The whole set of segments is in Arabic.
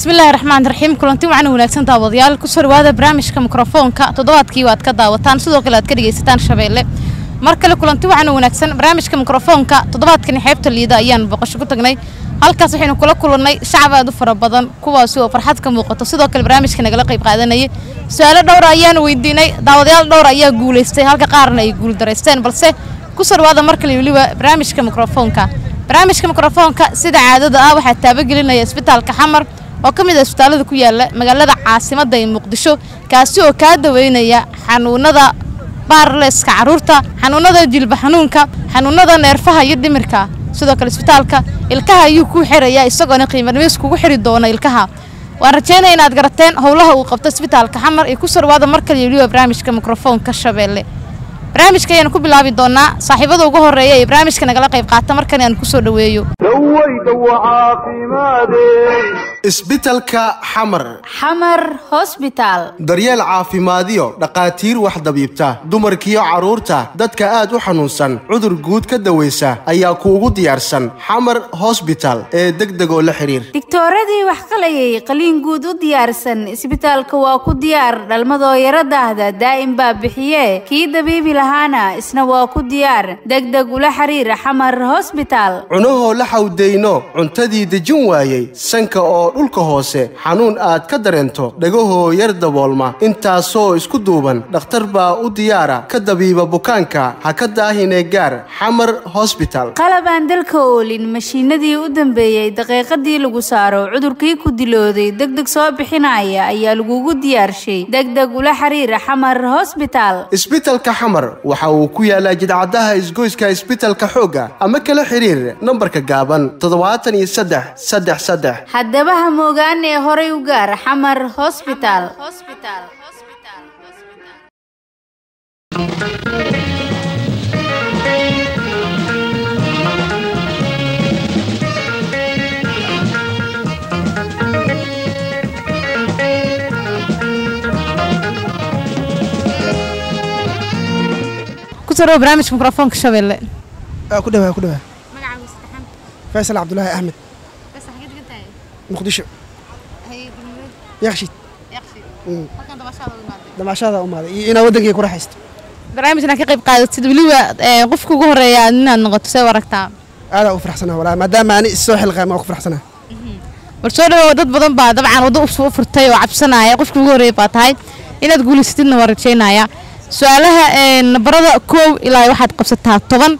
بسم الله الرحمن الرحيم كلنتي وعنا وناكسن داوديال كسر وهذا برامج كمكرافونكا تضاد كيوات كداوتان صدق لا تكريستان شبيلة مركل كلنتي وعنا وناكسن برامج كمكرافونكا تضاد كن حبت اللي دا أيام بقش كنت جناي هالكاس حين كلنا شعب هذا فربضن كواسو فرحت كموقت صدق البرامج كنا جلقي بقعدنا سؤال دور أيام ويديني داوديال دور أيام قول است هالكقارنا يقول درستين بس كسر وهذا مركل يلوى برامج كمكرافونكا سد عدد وحتى بقلنا يسبتال كحمر وكمل السبتالة كويلة مجلة عاصمة دين مقدسو كاسو كادوينيا حنوندا بارلس كعرورتا حنوندا جلب حنونكا حنوندا نرفها يد مركا سدوك السبتالكا الكها يكو حرية السجن قيمة مسكو حري دونا الكها ورجعنا إن أتقرتين هولها وقبت السبتالكا حمر يكسر وهذا مركل يليو برامج كمكرافونكا شابيلي برامج كي أنا كوبي لابي دونا صاحبه دوجه الرئي برامج كنا قلقة يبقى تمرك أنا كسر دويو isbitaalka xamar hospital daryeel caafimaadiyo dhaqaatiir wax dabiibta dumarkiyo caruurta dadka aad u xanuunsan cudur guud ka daweysa ayaa kuugu diyaarsan xamar hospital ee degdeg oo la xiriir digtooradii wax qalayay qaliin guud u diyaarsan isbitaalka waa ku diyaar dhalmadoo yaradaahda daa'im baa bixiye kii dabiibi lahaana isna waa ku diyaar degdeg ula xiriir xamar hospital cunahoo la xawdeyno cuntadii dejin waayay sanka oo dhulka hoose xanuun aad ka dareento dhagahoo yar daboolma intaasoo isku duuban dhakhtar baa u diyaara ka dabiiba bukaanka ha ka daahine gaar xamar hospital qalabaan dalka oolin mashiinadii u dambeeyay daqiiqadii lagu saaro cudurkii ku dilooday degdeg soo bixinaya ayaa lagugu diyaarshay degdeg ula xiriir xamar hospital isbitaalka xamar waxa uu ku yaalaa jidcadaha isgoyska isbitaalka xoogga ama kala xiriir nambarka gaaban 737 haddaba موجان هوري وجار حمر هوسبيتال كسروا برامج ميكروفون كشابيلة كدوها فيصل عبد الله احمد مقدشة يخشيت فكان دمشاده أمادي أنا ودك يكون حست برامجنا كقيب قاعدة تدولوا قفك وجهر يعني نغط سوى ركتام أنا أفرح سنة ولا ما دام أنا السوحل الغامق أفرح سنة برشلونة ودت بدن بعد طبعا وضوء فرتاي وعب سنة يا قفك وجهر يبات هاي إن تقول ستين ورتشينا يا سؤالها نبرة كو إلى واحد قبستها طبعا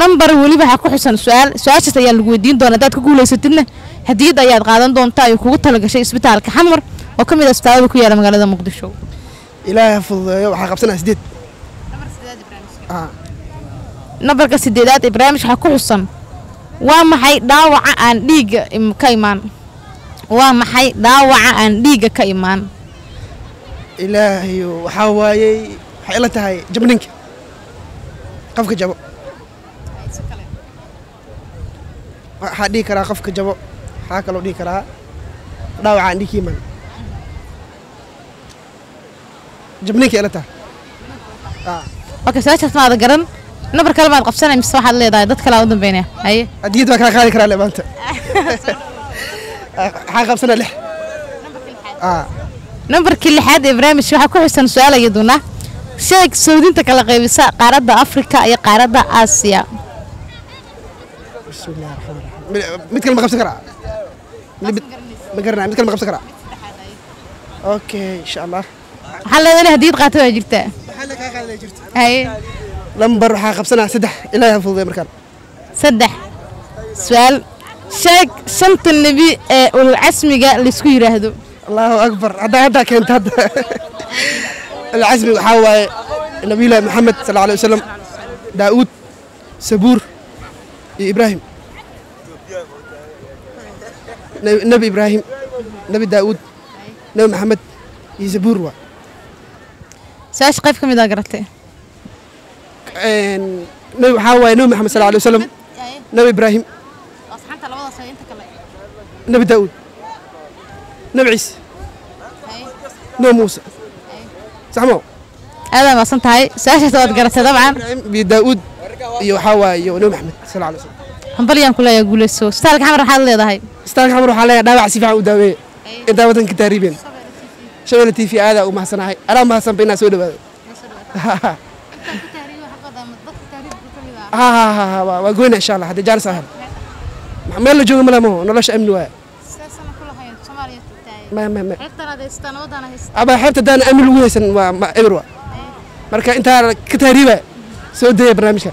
نمبر ولي بحكو حسن سؤال شتى يلقودين دون دات كقول ستين هديد أياد قادن دون تاي وكوت هلا كشيء إسبتال كحمر وكمل إسبتال وكوي على مجال هذا مقدشوا إله يحفظ يوم حقبتنا سديد نبر كسديدات إبراهيمش حكوا حسن ومحي داوع عن ديج كيمان إلهي وحواي حيلتها هاي جبنك قفك جبو حديك را قفك جبو حاكلو دي كرا داو عندي كيمان جبنيك إلتها أوكي سأشوف ما هذا قرن نبر كلام قفصنا مش واحد اللي ضايع ضد كلام ضد بينه أي أديت ما كنا خالي كرا اللي بنت حاجة قفصنا لح نبر كل حد إبراهيم شو حكوا حسن سؤال يدونه شيك سودين تكلا قيبسة قارة أفريقيا يا قارة آسيا بسم الله الرحمن الرحيم متكلم قفص كرا مقرنا متكلم قبصة كرا أوكي إن شاء الله حلا أنا هديت قاتوا جبته حلا كأخلي جبته هاي لم بروح قبصنا سدح إلى ينفض المكان سدح سؤال شاك سمت النبي والعزم جاء لسكيره هذا الله أكبر هذا كنت هذا العزم حوا النبي له محمد صلى الله عليه وسلم داود سبور إبراهيم نبي إبراهيم نبي داود نبي محمد يزبوروا ساش قيفكم إذا قرأتي نبي حواء نبي محمد صلى الله عليه وسلم نبي إبراهيم نبي داود نبي عيسى نبي موسى صح ما هذا ما صنت هاي ساش إذا قرأتي طبعا بداود يحواء نبي محمد صلى الله عليه وسلم هم بريان كلها يقول السوس استالك حمر حال لي ضهاي استالك حمر حال لي داوع سيفع وداوي إنت وطن كتاريبين شباب التي في هذا وما حسناهي أنا ما حسن بينا سود هذا ها ها ها وقولنا إن شاء الله هذا جار سهل ما اللي جوا ملامو نلاش أمنوا ما أبا حتى دان أمل ويسن وما إبروا مركا أنت كتاريبة سود برنامجك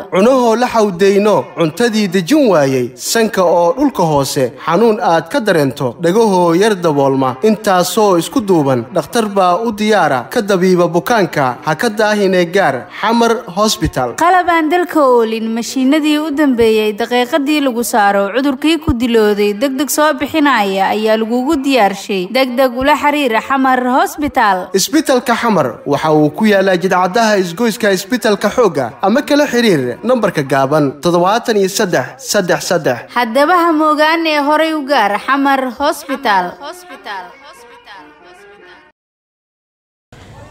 cunuhu la xawdeyno cuntadii dejin waayay sanka oo dhulka hoose xanuun aad ka dareento dhagaho yar daboolma intaasoo isku duuban dhakhtar baa u diyaara ka dabiiba bukaanka ha ka daahine gaar xamar hospital qalabaan dalka oolin mashiinadii u dambeeyay daqiiqadii lagu saaro cudurkii ku dilooday degdeg soo bixinaya ayaa lagugu diyaarshay degdeg ula xiriir xamar hospital isbitaalka xamar waxa uu ku yaalaa jidcadaha isgoyska isbitaalka xooga ama kala xiriir nambarka gaaban 737 hadaba moogaan ee horay u gaar xamar hospital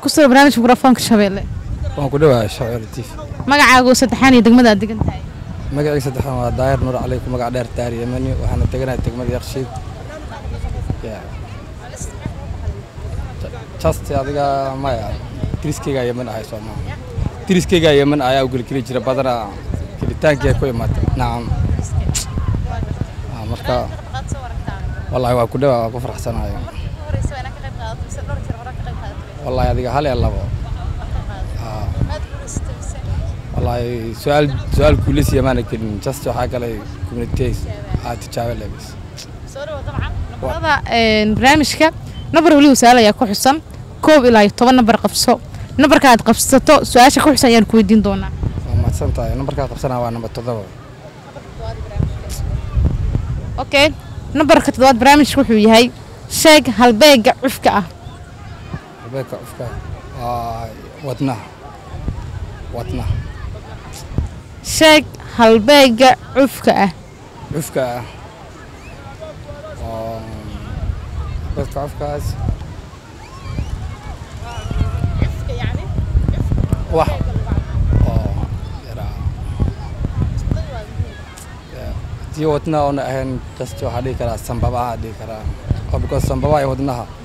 kusoo barnaamij Makarafoonka Shabelle waan ku dhawahay Shabelle TV magacaagu saddexan iyo degmada aad degan tahay magacaagu saddexan waa daayir nur alaykum magac dheer taariikh yamani waxaan taganahay degmada Yaqshiid just adiga ma yaa tiriskeyga yaman ahay Soomaaliya tiriskeyga yaman ayaa u galkeli jira badana kilitaankiya ku imaatay naam مركا والله يا كده وقفر حسن هاي والله يا دقة هلا الله والله سؤال كوليس يا مانك جست حاجة لي كومنتيز هتتشابه لبس هذا برامجك نبر ولي وسؤال يا كو حسن كوب إلى طبعا نبر قفصه نبر كانت قفصته سؤال شكو حسن يا كويدين دونا ما تسمع نبر كانت قفصنا وأنا بتضرب أوكي نبرك تدوات برامج روحي هاي شيك هالبيك عفكة هالبيك عفكة وطنها شيك هالبيك عفكة بس عفكة يعني واحد وأنا أقول لك أن هذه الأشياء التي تدخل في الأشياء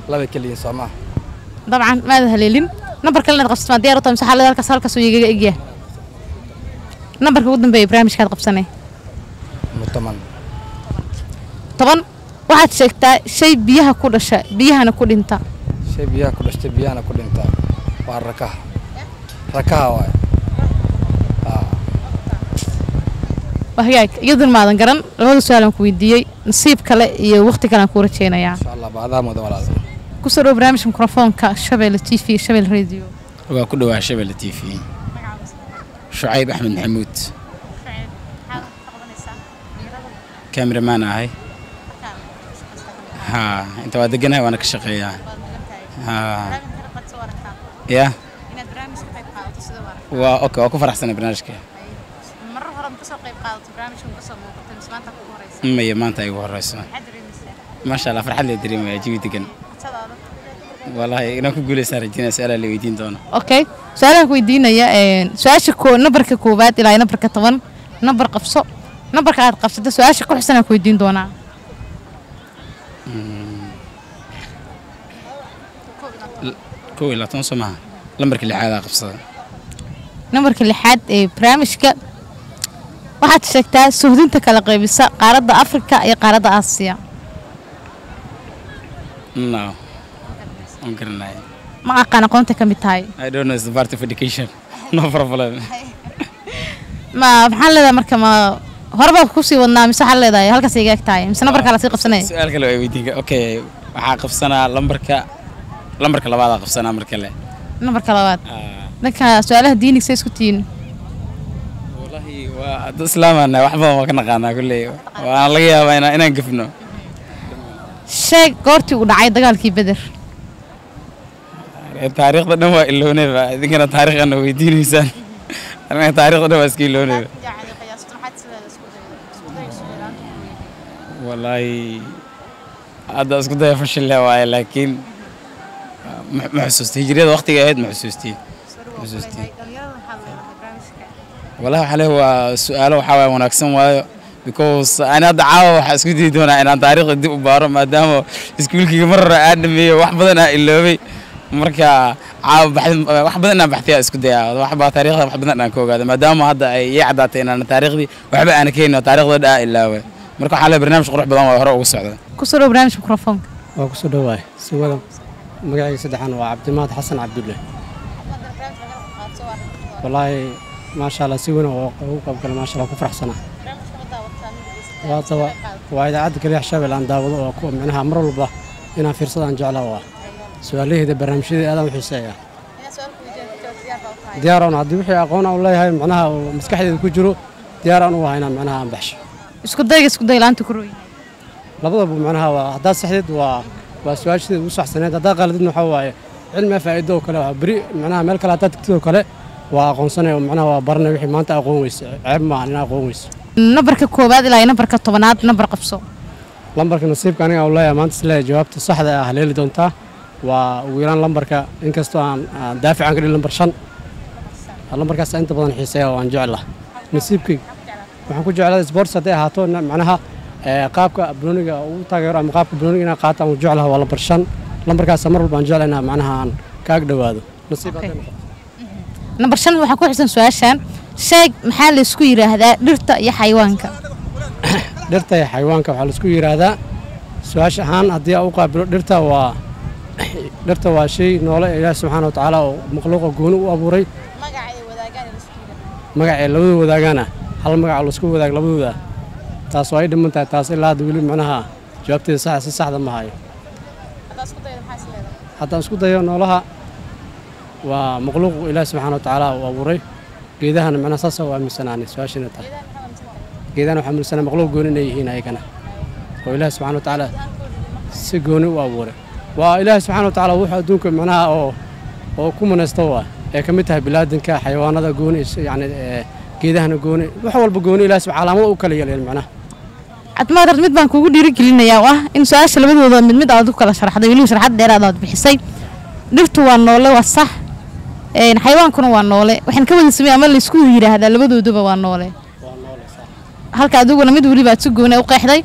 التي تدخل في طبعاً ماذا هليلين؟ نبرك لنا تقفصت مع ديارة ومساحة لها الكسالك سوية إيجيه نبرك ودن بي برامج كانت قفصاني مطمئن طبعاً واحد شكتا شيء بيها كل شيء بيها نكل انتا شيء بيها كل شيء بيها نكل انتا وعالركاها ركاها واي وهيك يقدر ما أذكرن لو سؤالهم كويدي نصيب كلا وقت كلام كورة شينا يعني. إن شاء الله بعدها ما دوّر لازم. كسروا برامج ميكروفون كشبل تي في شبل راديو. وكلها شبل تي في. شعيب أحمد حمود. كاميرا معنا هاي. ها أنت وادقناها وأنا كشقية. ها. يا. وأوكي وأكو فرح سنة برنامجك. مية ما أنت أيوه الرئيس ما شاء الله فرحة لي دريم يا جيبي تكن والله أنا كنت أقول سارة جينا سؤال اللي ويدين دونه أوكي سؤالك ويدين يا سؤال شكو نبرك كوبات إلى نبرك طبعا نبرك قفصو نبرك عاد قفصو ده سؤال شكو حسنك ويدين دونه كوي لا تنسوا معه نبرك اللي حاد قفصو نبرك اللي حاد برامجك waxaad sheegtaa suudinta kala qaybisa qaaradda Afrika iyo qaaradda Aasiya no I'm going to ma aqaan aqoonta ka mid tahay I don't know it's the part of education no problem ma waxaan leedahay marka ma horba ku sii wadnaa mise waxaan leedahay halkaas iga egtahay mise nambarka la sii qabsanay su'aal kale oo weydiin okay waxa qabsanaa lambarka labaad ah qabsanaa marka le nambarka labaad dadka su'aalaha diiniga isku tiin وأدو سلامنا وحبا ما كنا قانا كلي وأنا لقيها وأنا قفنا شيء قرتي ودعي دجال كي بدر. التاريخ ده نوع اللونه بقى دي كنا تاريخ أنا ويديني سان أنا التاريخ ده بس كي اللونه. يعني قياسات حد سكوت والله هذا سكوت ده فشل هواي لكن محسوستي هجرية وقت جاهد محسوستي. والله حلو هو سؤال وحاول مناقصة وياه because أنا دعوة حسكتي دون أنا تاريخ دي وبارم ما دامه سكول كي مرة أدمي واحد بدنا اللوبي مركا عاب واحد بدنا بحثي سكوديا واحد بتاريخ واحد بدنا نكوج هذا ما دامه هذا يعدت أنا تاريخ دي واحد أنا كينو تاريخ ده اللوبي مركا حلا برنامج قروح بدنا وهرا وسعد كسروا برنامج مكرفون وكسروا واي سوالم مجاي سدحان وعبد الماضي حسن عبد الله والله ما شاء الله سوينا وقبل ما شاء الله كفر حسنا واتوا وإذا عاد كل الشباب الآن داولوا وقوم منها أمر الله إنها فرصة أن جعلها سؤالي هذا برنامج هذا وحسيا ديارنا عدي وحي أقونا والله هاي معناها مسكح الكجرو ديارنا وهنا معناها بحش إسكت دقيق الآن تكروي لابد معناها وأحداث سحيد وسؤال شديد وصح سنة هذا غلط إنه حواه علم فائدة وكله بري معناها ملك لا تكتب كله وأقون سنة ومعناها برنامج ما أنت أقون ويس عب معنا أقون ويس نبرك كوباد لا نبرك طبنات نبرك بسوق. لمبرك نصيب كان والله يا ما تسلي جوابت صح ده هليل دونتا وويران لمبرك إنكستو عن دافع عن كل لمبرشان. لمبرك هسه أنت بدنا حسيا وعن جعله نصيبك. وحنكون جعله سبورت صديقها هاتون معناها قابك بلونيجا وتغير عن قابك بلونيجا قاطع وجعله ولا برشان. لمبرك هسه مرة بنجعلنا معناها عن كاقدو هذا نصيب هذا. نمبرشان وحنكون حسن سؤالشان. شيء محل سكوير هذا درتا يا حيوانك درتا يا حيوانك وحال سكوير هذا سواش عن أضياء وقابل درتا وشيء نولا إله سبحانه وتعالى مخلوق جنو وأبوري مقعي لبو وداجنا هل مقع السكوير وداج لبو دا تصوير دم أنت تصير لا تقول منها جابت الساعة ما هي حتى سكوت يا نولها ومخلوق إله سبحانه وتعالى وأبوري كذا أنا معنا صصة وعمل سناني سواشي نتا كذا أنا وحمل سنة مغلوب جوني هنا هيك أنا وإله سبحانه وتعالى سجوني وأبوره وإله سبحانه وتعالى واحد دونك معناها أو كم نستوى كمتها بلاد كا حيوان هذا جوني يعني كذا أنا جوني وحول بجوني إله سبحانه ما أوكله يلي معناه أتمنى رد متبان كوجو ديرك لنا يا واه إن سواشي لما تقول متبان أدوك على شرح ده يلوش شرح ده رادات بحسي نفتوا النولة والصح إن حيوان كنا وانولة وحن كمان نسمي عمل سكوت يره هذا اللي بدو دوبه وانولة هل كأدوق أنا مدوري بتسجونه وقاعد هاي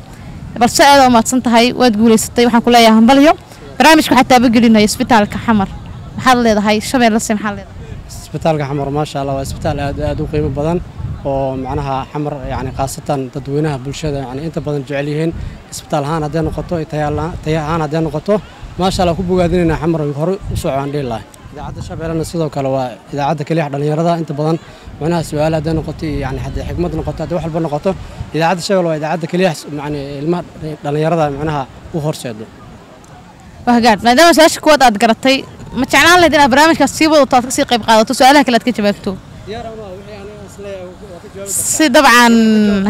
بس أنا ما تصنت هاي وتقولي ستة وحن كلها ياهم باليوم برامجكم حتى بقول إنه يسبتال كحمر محل هذا هاي شباب لسه محل هذا سبتال كحمر ما شاء الله وسبتال أدوق قيمة بدن ومعناها حمر يعني خاصة تدوينها بالشدة يعني أنت بدن جعليهن سبتال هان هذا نقطة تيا هان هذا نقطة ما شاء الله كوبو قادرين حمر يخرج سعوا عند الله إذاعة شباب سيدو كلا إذاعة كليح دليرضا أنت بدن معناها سؤال هذا نقطي يعني حد حكمة نقطة دوح البر نقطة إذاعة شباب وإذاعة كليح يعني الماء دليرضا معناها وهر سيدو. وهجات ما دام سأش كود أتقرطي ما تعلم الله دينا برامج كسيبه وتفسير قيب قاضي سؤالها كلا تكتبته. طبعا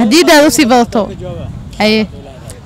هديدة وسيبته.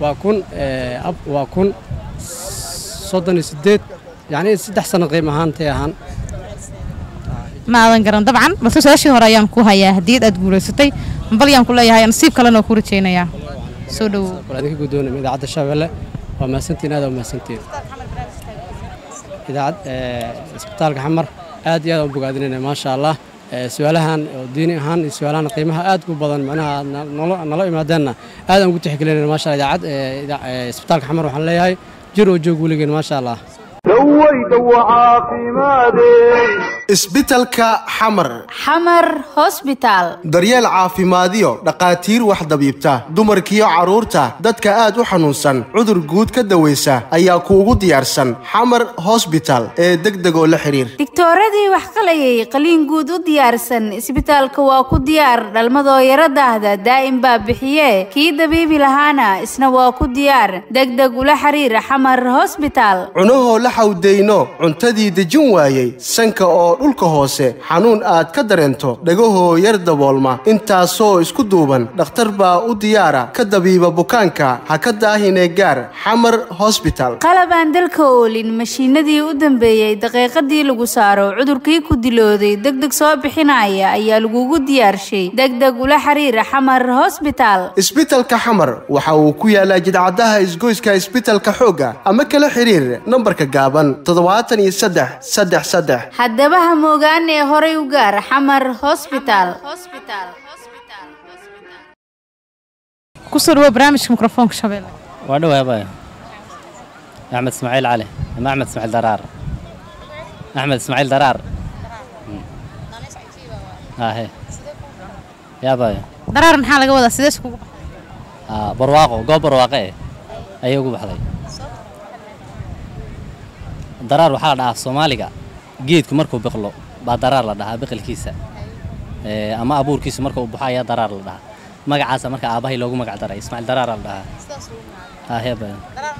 وأكون أب وأكون صدني سديت يعني سدح سنة قيمة هان تيهان ما أنقرن طبعا بس سأشي هرايام كوها يا هديد أتقول ستي مبليام كلها يا نصيب كلنا كورتشينا يا سودو كل هذيك قدوني إذا عاد الشباب وما سنتين هذا وما سنتين إذا عاد سبتالك حمر آدي هذا وبقعدين ما شاء الله سؤالها ديني هان سؤالنا قيمها أدكو بدن معناها نلا إمادنا هذا ممكن تحكي لنا ما شاء الله إذا عاد إذا سبتالك حمر وحنا ليهاي جرو جو قولي ما شاء الله. ويدا وعافيمادين اسبيتالكا حمر هوسبيتال دريال عافيماديو دقاتير وحدا بيبتا دمركيو عرورتا دادكا آد وحنونسان عذر قود كدويسا ايا كوغو ديارسان حمر هوسبيتال اي دقدقو لحرير دكتوردي وحقلي قلين قودو ديارسان اسبيتالكا واكو ديار للمدو يردهدا دائم باب بحيه كي دبيبي لهانا اسنا واكو ديار دقدقو لحرير حمر هوسبيتال عنوهو لحو دينو عمتدي دجنوايي سنكا او للكا هوسي حنون آد كدرينتو دقوهو يردبولما انتا سو اسكو دوبان دختربا او ديارا كدبيبا بوكانكا هكدا هينيقار حمر هوسبيتال قلبان دلكو لين مشيندي او دنبيي دقيقة دي لغو سارو عدور كيكو ديلودي دقدق سو بحنايا ايا لغوغو ديارشي دقدقو لحرير حمر هوسبيتال اسبيتالكا حمر وحاو كويا لاجد عداها اسقويسكا اسبيتالكا حوغا اماكا لحرير نمبركا قابان تضواتن يسدح سدح سدح حدبها موغان هوري وغار حمر هوسبيتال كسر هو برامج ميكروفونك شبيلة وادو يا باي احمد اسماعيل علي انا احمد اسماعيل درار اه يا باي درار نحا لغا ودا سيدس كوغو برواقو غو برواقي ايو غو بخداي درار waxaa la dhahaa Soomaaliga geedku markuu biqlo ba darar la dhahaa biqilkiisa ama abuurkiisa markuu buuxaya darar la dhahaa magacaas marka aabahay loogu magac daray Ismaaciil Darar la dhahaa sidaas uu ah heeba darar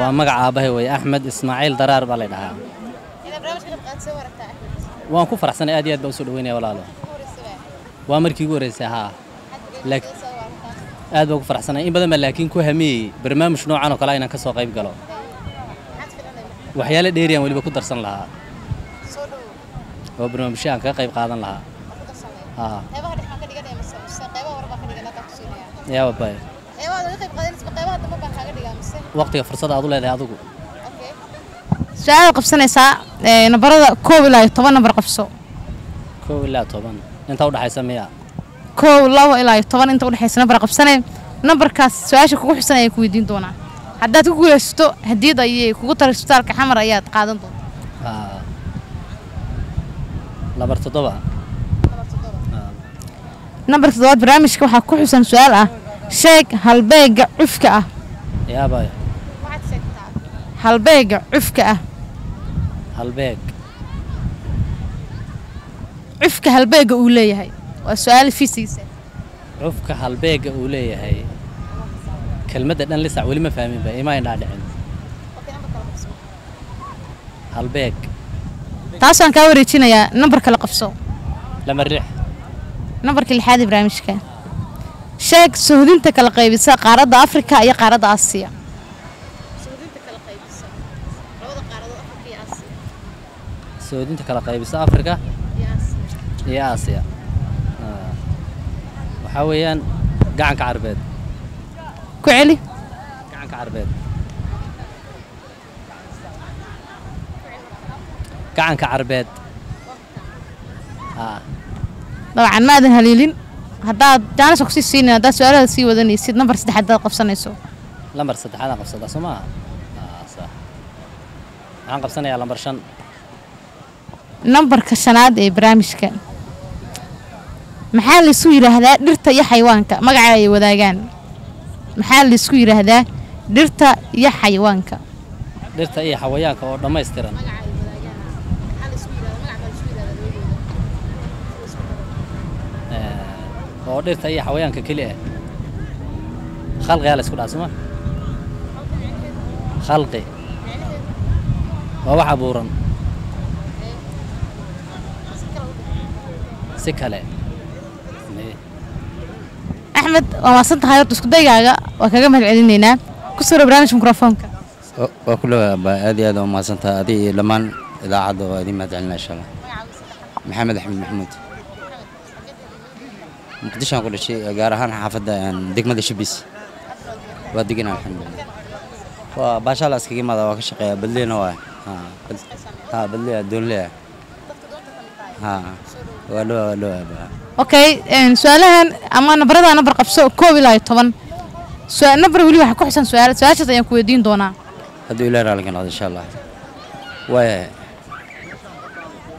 waa magac aabahay way Axmed Ismaaciil Darar baa la dhahaa ina barnaamijka qaad soo waragtaa waan ku faraxsanay aad iyo aad baan soo dhaweynay walaalo waa markii ugu horeysay ha laakiin aad ugu faraxsanay in badan laakiin ku hamiyay barnaamij noocan oo kale inaan ka soo qayb galo waxyaalo dheeriyaan waliba ku darsan lahaa soo dhaw oo barnaamijka aan ka qayb qaadan lahaa ha qaybaha dhexma ka dhiganay mise qaybaha warba ka dhiganay ta ku siinaya yaa baay aywa dadka qayb qaadan isba qaybaha damba baan kaaga dhigaa mise waqtiga fursad aad u leedahay adigu okay su'aal qabsanaysa nambarada 1 ilaa 12 nambar qabso 1 ilaa 12 inta u dhaxaysa miya كو لوا إلى طبعاً أنت قول حسنا برا قبسنا نمبر كاس سؤالش كوكو حسنا يكوي دين دونا حدا تقول يشتو هديد أيه كوكو ترى شتار كحمر أيه قاعدين دون لبرت طبعاً نمبر تضاد برامج كو حكو حسنا سؤال شيك هل بيج عفكة يا باي هل بيج عفكة هل بيج عفكة هل بيج أولي هاي والسؤال في سيسة عفك هالبيق أولي هاي كلمة أنا لسه ولي ما فاهمين بقى ما ينادعين هالبيق تعشان كاوريتشينا يا نمبرك القفصو لما الريح نمبرك الحادي برامجك شاك سهودينتك القيبسة قارض أفريقيا يا قارض آسيا سهودينتك القيبسة روضة قارض أفريقيا آسيا سهودينتك القيبسة أفريقيا يا آسيا حويان قعنك عربيد كعلي قعنك عربيد قعنك عربيد طبعا ما هذا هليلين هذا أنا شخصي سين هذا سؤال هذا سي وذني سيد نمبر 3 هذا قفصنا يسوع نمبر 3 هذا قفصنا سما صح عن قفصنا يا نمبر 5 نمبر كشناد إبراهيمش كان محل سوير هذا درت يا حيوانك مقعي وذاجان محل سوير هذا درت يا حيوانك درت أي حوياك أو ما يسترن أو درت أي حوياك كله خلقي على سكون عاصمة خلقي وواحد بورن سكالة أحمد وصلت خيارات اسكو دايقاغا وكاغا مهلعلينينا كسر برنامج ميكروفونك وكلها هذه هذا ما صنت هذه لمان اذاعه هذه ما تعلنا ان شاء الله محمد احمد محمود مقدش نقول شيء غير انا حافظه دقمه شبيس ودقنا الحمد لله وباشا الله اسكي ما دا وكشقيا بالليل هو بالليل دون ليه لا اوكي سؤالهن اما نبردا نبر قبسو 1 إلى 12 سؤال نبر ولي waxa ku xidhan su'aal su'aashaas ayaan ku weydiin doonaa هذا إلى رالك إن شاء الله.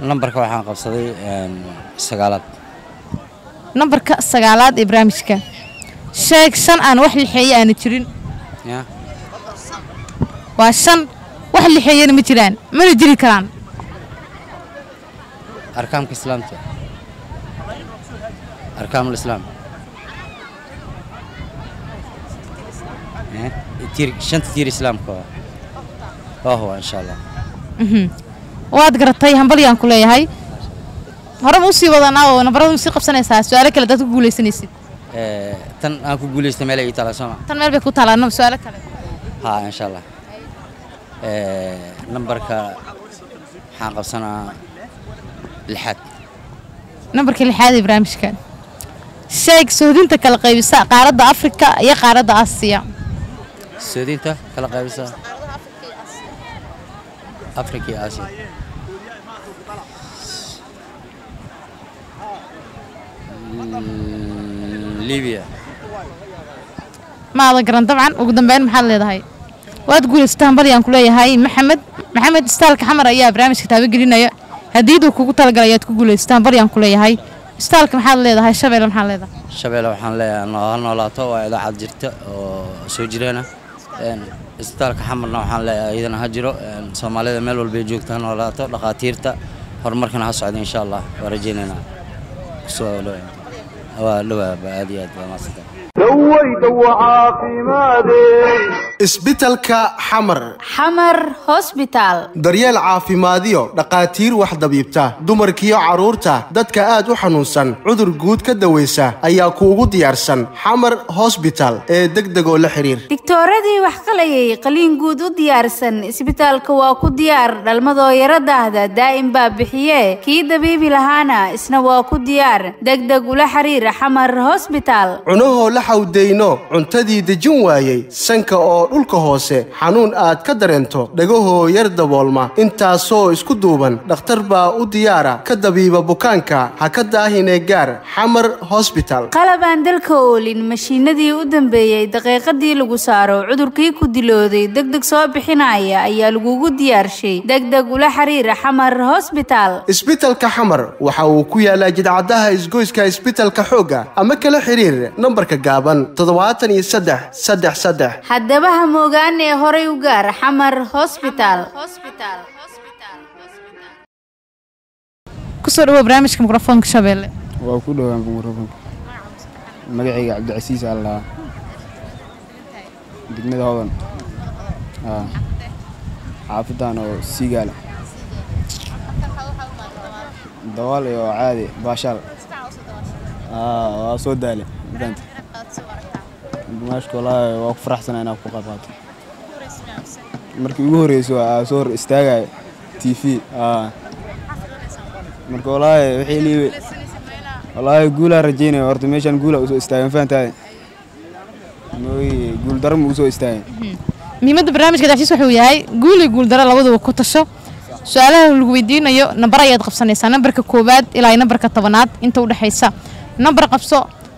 ونمبر كوا حان قصدي سجالات. نمبر كسجالات إبرامشكا. شيخ شن أنا وحلي حياة نترين. وشن وحلي حياة نترين من يجري كلام. أركان الإسلام تي. أركان الإسلام. تير شن تير إسلام كوا. وهو إن شاء الله. واد قرطي هم بليان كلها هاي. هرم أوصي وضعنا ونبرد أوصي قبسنا إساس. سؤالك اللي دتو بقولي سنيسي. تن أنا كقولي استمالي يطلع سما. تن ما بيكون طلع نم سؤالك على. ها إن شاء الله. نمبر كا حان قبسنا الحد. نمبر كل حد إبراهيم شكل. شيك سودين تكلقي بس قارض أفريقيا يا قارض آسيا. سودين تكلقي بس. أفريقيا آسيا ليبيا ما أذكر طبعا وقدام بين محل هذا وتقول استهبل يا كلية هاي محمد استالك حمر يا برامج كتاب قلنا هديد وكوكو تلقيات تقول استهبل يا كلية هاي استالك محل هذا هاي شبيلة محل هذا شبيلة محل أنا لا توه إذا عاد جرت سوجرنا استالك حمرنا وحن لا إذا نهجروا سومالي ملوا البيجوكت هنا ولا تطلع قاتيرته هرمركن هالسعد إن شاء الله ورجينا سوا لوين لوا بعديات بمصر دوي دوا عافيمادي اسبيتالك حمر هوسبيتال دريال عافيماديو دقاتير وحده بيبتا دمركيو عرورتا ددك aad u xanuunsan cudur guud ka daweysa ayaa ku ugu diyaarsan حمر هوسبيتال ee degdeg oo la xiriir diktooradi wax qalayay qaliin guud u diyaarsan isbitaalka waa ku diyaar dhalmado yaradaahda daa'im baa bixiye kii dabiibi lahaana isna waa ku diyaar degdeg ula xiriir حمر هوسبيتال cunuhu la xawdeyno cuntadii dejin waayay sanka oo dhulka hoose xanuun aad ka dareento dhagaho yar daboolma intaasoo isku duuban dhakhtar baa u diyaara ka dabiiba bukaanka ha ka daahine gaar حمر هوسبيتال qalabaan dalka oolin mashiinadii u dambeeyay daqiiqadii lagu saaro cudurkii ku dilooday degdeg soo bixinaya ayaa lagu diyaarshay degdeg ula xiriir حمر هوسبيتال isbitaalka xamar waxa uu ku yaalaa jidcadaha isgoyska isbitaalka xooga ama kala xiriir nambarka gaaban 733 haddaba موغان هوري وغار حمر هوسبيتال كسر هو برامجك مكرافونك شابيلي وكله مكرافونك مقعي عبد العزيز على دقنة هون عافتان وسيقالة دوالي وعادي باشر وصودالي بنت ماشي والله وقف رحسن أنا فوق قطعت. مركي يوري سوا صور استاجع تي في مركي والله حيلي والله يقوله رجينا أورتميشن يقوله وسوا استاجع فين تاعي نوي يقول درم وسوا استاجع. ميمد برنامج كده في سوحوي هاي يقول درا لوضو وكتشة سؤاله الويدين يو نبرة يدقف سنة نبرك كوباد إلى نبرك الطبنات أنت ولا حيسا نبرك قبصة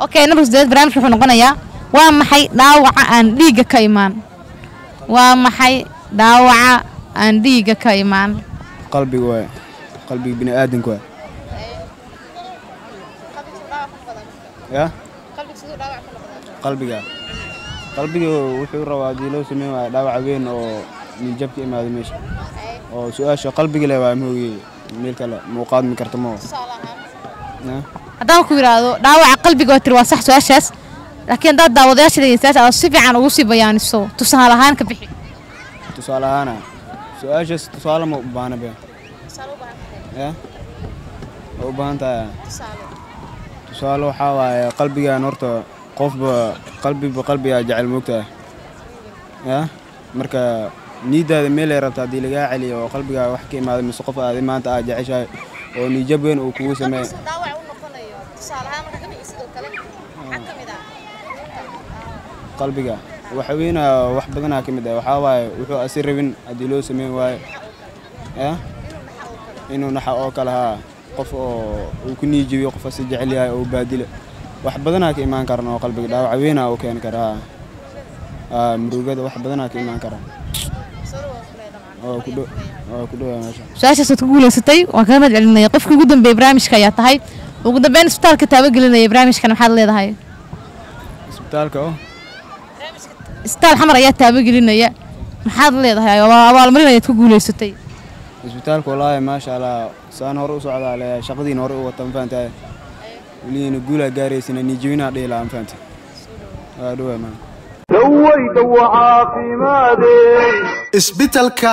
أوكي نبرة سديد برامج شوفنا قنايا. ومحي داوعا أن ديجا كايمان ومحي داوعا أن ديجا كايمان قلبي واي قلبي بني آدم واي يا قلبي وحي روادي لو سمي داوعا وين أو من جبتي ما هذا ماشي أو سؤالش قلبي لا وامي ملك لا مقاد من كرتمو هذا كويرادو داوعا قلبي قاتر وصح سؤالش لكن هذا داود ياشي الإنسان على الصبي عن وصي بيان الصو تسأله هان كبيح تسأله هانا سؤال جس تسأله مو بانه بيا تسأله بانه إيه مو بانه تا تسأله حوا قلبي يا نورته قف بقلبي يا جعل موته إيه marka nidaada meel ay rabtaa hadii laga celiyo oo qalbiga wax ka imaado mise qof aad maanta aad jeceshahay oo nijab weyn uu kugu sameeyo daawac u noqonayo tusaale ahaan marka kama isoo kale xakamida qalbiga waxa weena wax badan ka mid ah waxa waay wuxuu asir rabin hadii loo sameeyo waay inuu naxo oo kala qof oo ku nijiyo qof asii jecel yahay oo baadila wax badan ka iman karno qalbiga daawac weyn oo keen kara murugada wax badan ka iman kara سؤالك ستقول لستي وكلمة لأنني قفك جدا ببرامجك يا طهي وقدام بين سبتالك تابقل لنا برامجك أنا محل ليها هاي سبتالك أو سبتال حمر يا تابقل لنا يا محل ليها هاي والله مرينا يتقول لستي سبتالك والله ما شاء الله سأنا رؤوس على شقدين ورؤوا وطنفانت هاي ولين نقولها جاريس إن نجينا ليه لعنفانت هذا ما isbitaalka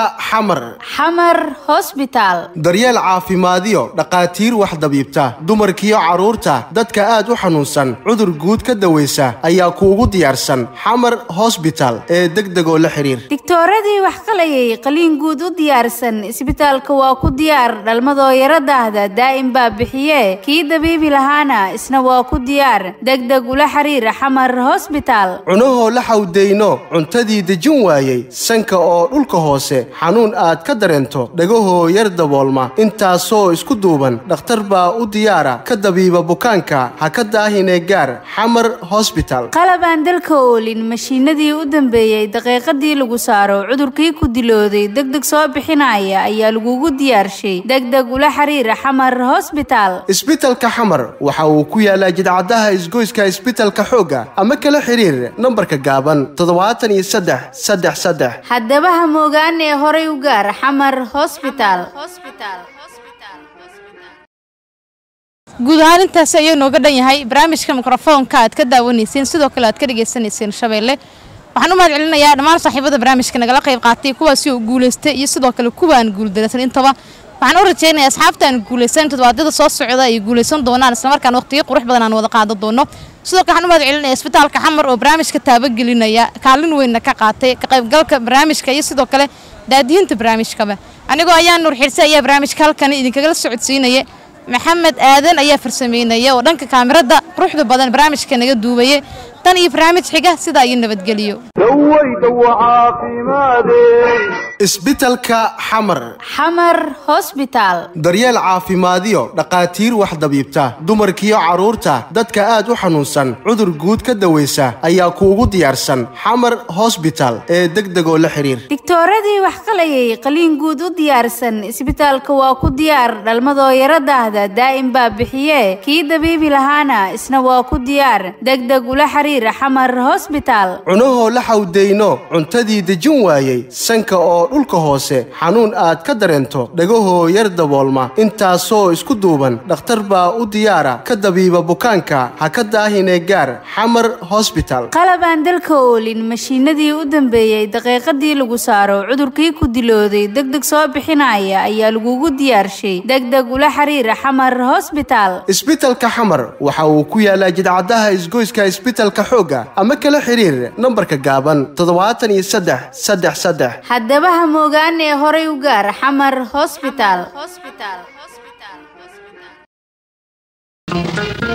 xamar hospital daryeel caafimaadiyo dhaqaatiir wax dabiibta dumarkiyo caruurta dadka aad u xanuunsan cudur guud ka daweysa ayaa kuugu diyaarsan xamar hospital ee degdeg oo la xiriir digtooradii wax qalayay qaliin guud u diyaarsan isbitaalka waa ku diyaar dhalmadoo yaradaahda daa'im baa bixiye kii dabiibi lahaana isna waa ku diyaar degdeg ula xiriir xamar hospital cunahoo la xawdeyno cuntadii dejin waayay sanka oo dhulka hoose xanuun aad ka dareento dhagaho yar daboolma intaasoo isku duuban dhakhtar baa u diyaara ka dabiiba bukaanka ha ka daahine gaar xamar hospital qalabaan dalka oolin mashiinadii u dambeeyay daqiiqadii lagu saaro cudurkii ku dilooday degdeg soo bixinaya ayaa lagugu diyaarshay degdeg ula xiriir xamar hospital isbitaalka xamar waxa uu ku yaalaa jidcadaha isgoyska isbitaalka xooga ama kala xiriir nambarka gaaban 773 haddaba موغان هوري وغار حمر هوسبيتال gudahaan intaas ayuu nooga dhan yahay barnaamijka makarafoonka aad ka daawaneyseen sidoo kale aad ka dhageysaneyseen Shabeelle waxaan u mahad celinayaa dhammaan saaxiibada barnaamijka naga la qayb qaatay kuwaasi oo guuleystay iyo sidoo kale kuwaan guuldareysan intaba waxaan u rajeynayaa asxaabtaan guuleysan toddobaadada soo socda ay guuleysan doonaan isla markaana waqtiyo qurux badan aan wada qaadan doono sidoo kale waxaan u mahad celinayaa isbitaalka xamar oo barnaamijka taabagelinaya kaalin weyn ka qaatay ka qaybgalka barnaamijka iyo sidoo kale daadiinta barnaamijkaba anigoo ayaan nuur xirsi ayaa barnaamijka halkan idinkaga la socodsiinayay maxamed aadan ayaa farsameynaya oo dhanka kaamirada quruxda badan barnaamijka naga duubayay tan iyo barnaamij xiga sida ay nabadgeliyo isbitaalka xamar hospital daryeel caafimaadiyo dhaqaatiir wax dabiibta dumarkiyo caruurta dadka aad u xanuunsan cudur guud ka daweysa ayaa kuugu diyaarsan xamar hospital ee degdeg oo la xiriir digtooradii wax qalayay qaliin guud u diyaarsan isbitaalka waa ku diyaar dhalmadoo yaradaahda daa'im baa bixiye kii dabiibi lahaana isna waa ku diyaar degdeg ula xiriir xamar hospital cunahoo la xawdeyno cuntadii dejin waayay sanka oo dhulka hoose xanuun aad ka dareento dhagaho yar daboolma intaasoo isku duuban dhakhtar baa u diyaara ka dabiiba bukaanka ha ka daahine gaar xamar hospital qalabaan dalka oolin mashiinadii u dambeeyay daqiiqadii lagu saaro cudurkii ku dilooday degdeg soo bixinaya ayaa lagugu diyaarshay degdeg ula xiriir xamar hospital isbitaalka xamar waxa uu ku yaalaa jidcadaha isgoyska isbitaalka xooga ama kala xiriir nambarka gaaban 773 haddaba موغان هوري وغار حمر هوسبيتال